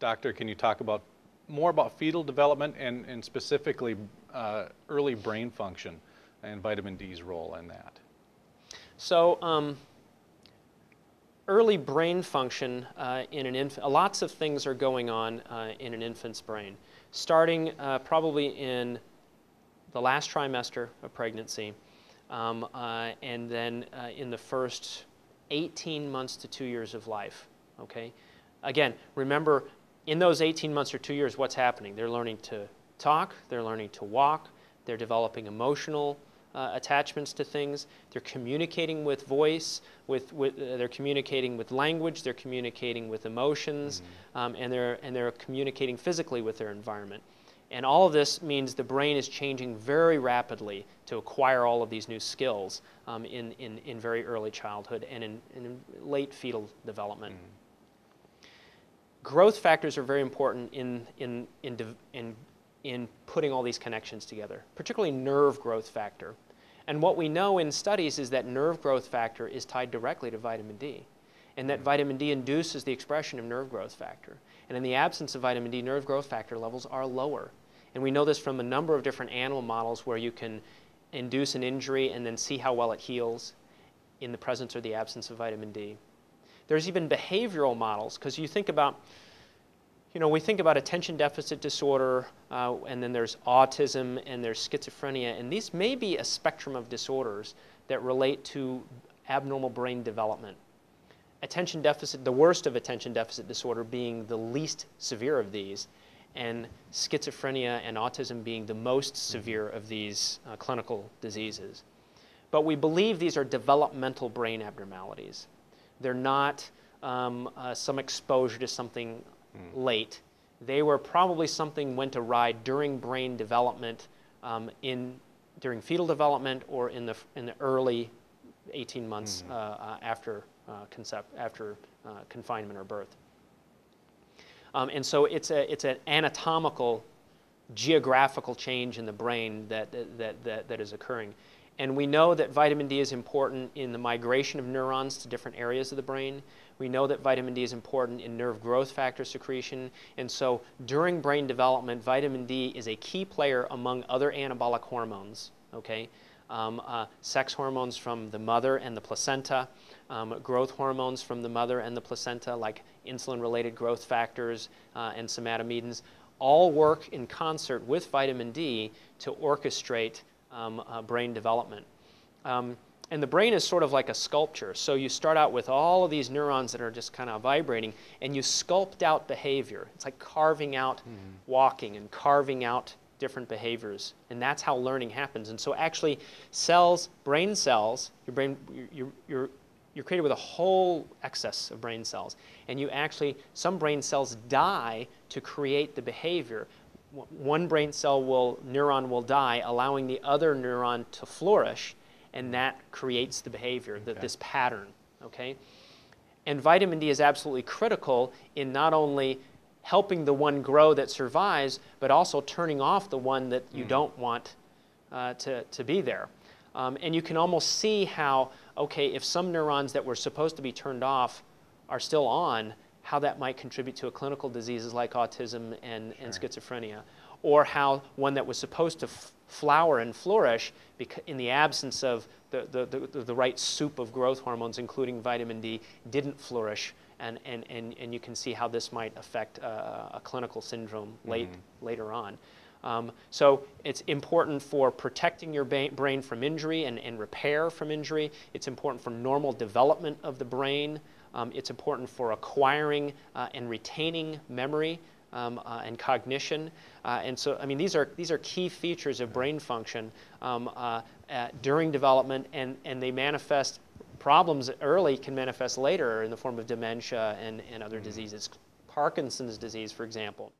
Doctor, can you talk about more about fetal development and specifically early brain function and vitamin D's role in that? So early brain function in an infant, lots of things are going on in an infant's brain, starting probably in the last trimester of pregnancy, and then in the first 18 months to 2 years of life, okay? Again, remember, in those 18 months or 2 years, what's happening? They're learning to talk, they're learning to walk, they're developing emotional attachments to things, they're communicating with voice, they're communicating with language, they're communicating with emotions, and they're communicating physically with their environment. And all of this means the brain is changing very rapidly to acquire all of these new skills in very early childhood and in late fetal development. Growth factors are very important in putting all these connections together, particularly nerve growth factor. And what we know in studies is that nerve growth factor is tied directly to vitamin D, and that vitamin D induces the expression of nerve growth factor. And in the absence of vitamin D, nerve growth factor levels are lower. And we know this from a number of different animal models where you can induce an injury and then see how well it heals in the presence or the absence of vitamin D. There's even behavioral models, because you think about, you know, we think about attention deficit disorder, and then there's autism, and there's schizophrenia, and these may be a spectrum of disorders that relate to abnormal brain development. Attention deficit, the worst of attention deficit disorder being the least severe of these, and schizophrenia and autism being the most severe of these clinical diseases. But we believe these are developmental brain abnormalities. They're not some exposure to something late. They were probably something went awry during brain development, during fetal development, or in the early 18 months after confinement or birth. And so it's an anatomical, geographical change in the brain that is occurring. And we know that vitamin D is important in the migration of neurons to different areas of the brain. We know that vitamin D is important in nerve growth factor secretion. And so during brain development, vitamin D is a key player among other anabolic hormones, okay? Sex hormones from the mother and the placenta, growth hormones from the mother and the placenta, like insulin-related growth factors and somatomedins, all work in concert with vitamin D to orchestrate brain development. And the brain is sort of like a sculpture. So you start out with all of these neurons that are just kind of vibrating, and you sculpt out behavior. It's like carving out walking and carving out different behaviors. And that's how learning happens. And so actually cells, brain cells, your brain, you're created with a whole excess of brain cells. And you actually, some brain cells die to create the behavior. One brain cell neuron will die, allowing the other neuron to flourish, and that creates the behavior, this pattern, okay? And vitamin D is absolutely critical in not only helping the one grow that survives, but also turning off the one that you don't want to be there. And you can almost see how, okay, if some neurons that were supposed to be turned off are still on, how that might contribute to a clinical diseases like autism and schizophrenia, or how one that was supposed to flower and flourish in the absence of the right soup of growth hormones, including vitamin D, didn't flourish, and you can see how this might affect a clinical syndrome later on. So it's important for protecting your brain from injury and repair from injury. It's important for normal development of the brain. It's important for acquiring and retaining memory and cognition. And so, I mean, these are key features of brain function during development, and they manifest, problems early can manifest later in the form of dementia and other diseases, Parkinson's disease, for example.